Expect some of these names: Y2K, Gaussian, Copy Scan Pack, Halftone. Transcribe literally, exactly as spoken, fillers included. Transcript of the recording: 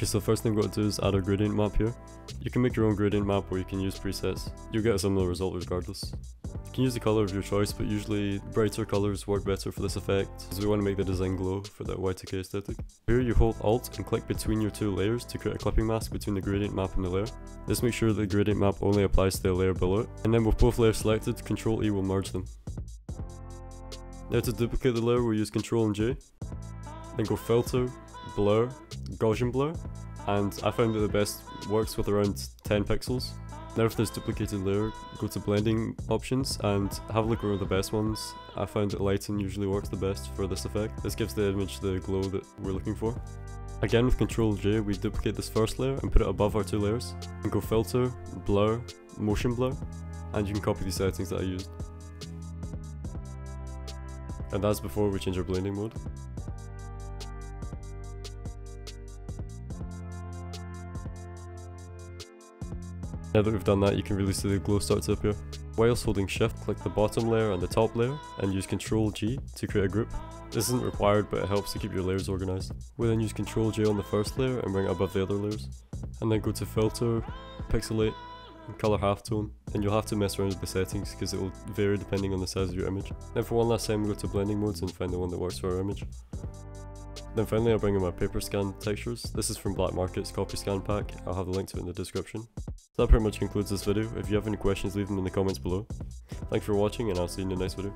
Okay, so first thing we've got to do is add a gradient map here. You can make your own gradient map or you can use presets. You'll get a similar result regardless. You can use the colour of your choice, but usually brighter colours work better for this effect, as we want to make the design glow for that Y two K aesthetic. Here you hold Alt and click between your two layers to create a clipping mask between the gradient map and the layer. This makes sure the gradient map only applies to the layer below it, and then with both layers selected, control E will merge them. Now to duplicate the layer we'll use control and J, then go Filter, Blur, Gaussian Blur, and I found that the best works with around ten pixels. Now for this duplicated layer, go to blending options and have a look over the best ones. I found that lighting usually works the best for this effect. This gives the image the glow that we're looking for. Again with control J we duplicate this first layer and put it above our two layers, and go Filter, Blur, Motion Blur, and you can copy the settings that I used. And that's before we change our blending mode. Now that we've done that, you can really see the glow start to appear. Whilst holding Shift, click the bottom layer and the top layer, and use control G to create a group. This isn't required, but it helps to keep your layers organised. We then use control J on the first layer and bring it above the other layers. And then go to Filter, Pixelate, and Colour Halftone, and you'll have to mess around with the settings because it will vary depending on the size of your image. Now for one last time we go to blending modes and find the one that works for our image. Then finally I'll bring in my paper scan textures. This is from Black Market's Copy Scan Pack. I'll have the link to it in the description. So that pretty much concludes this video. If you have any questions, leave them in the comments below. Thanks for watching and I'll see you in the next video.